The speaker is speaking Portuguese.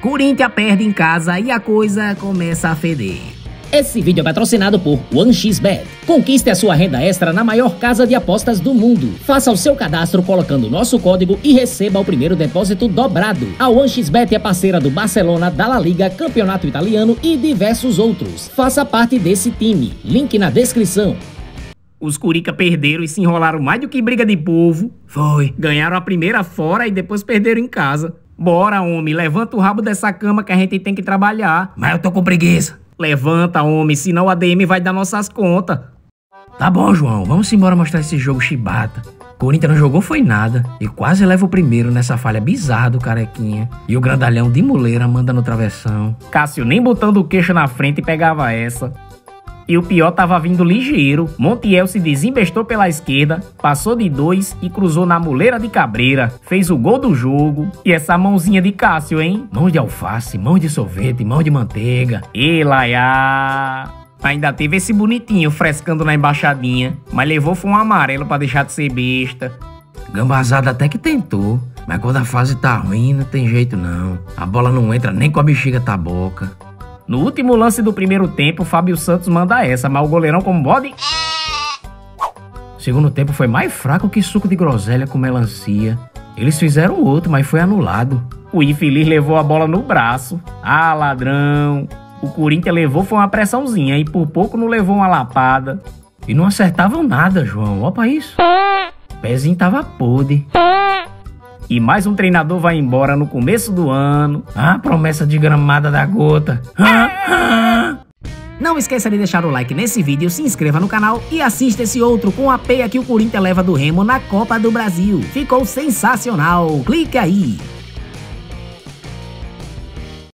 Corinthians perde em casa e a coisa começa a feder. Esse vídeo é patrocinado por 1xbet. Conquiste a sua renda extra na maior casa de apostas do mundo. Faça o seu cadastro colocando o nosso código e receba o primeiro depósito dobrado. A 1xbet é parceira do Barcelona, da La Liga, Campeonato Italiano e diversos outros. Faça parte desse time. Link na descrição. Os Curica perderam e se enrolaram mais do que briga de povo. Foi. Ganharam a primeira fora e depois perderam em casa. Bora, homem, levanta o rabo dessa cama que a gente tem que trabalhar. Mas eu tô com preguiça. Levanta, homem, senão o ADM vai dar nossas contas. Tá bom, João, vamos embora mostrar esse jogo chibata. Corinthians não jogou foi nada e quase leva o primeiro nessa falha bizarra do Carequinha. E o grandalhão de muleira manda no travessão. Cássio nem botando o queixo na frente pegava essa. E o pior tava vindo ligeiro. Montiel se desembestou pela esquerda, passou de dois e cruzou na muleira de Cabreira. Fez o gol do jogo. E essa mãozinha de Cássio, hein? Mão de alface, mão de sorvete, mão de manteiga. E laiá! Ainda teve esse bonitinho frescando na embaixadinha, mas levou foi um amarelo pra deixar de ser besta. Gambazada até que tentou, mas quando a fase tá ruim não tem jeito não. A bola não entra nem com a bexiga taboca. No último lance do primeiro tempo, Fábio Santos manda essa, mas o goleirão como bode... Segundo tempo foi mais fraco que suco de groselha com melancia. Eles fizeram outro, mas foi anulado. O infeliz levou a bola no braço. Ah, ladrão! O Corinthians levou foi uma pressãozinha e por pouco não levou uma lapada. E não acertavam nada, João. Opa isso! O pezinho tava podre. E mais um treinador vai embora no começo do ano. Ah, promessa de gramada da gota. Não esqueça de deixar o like nesse vídeo, se inscreva no canal e assista esse outro com a peia que o Corinthians leva do Remo na Copa do Brasil. Ficou sensacional. Clica aí.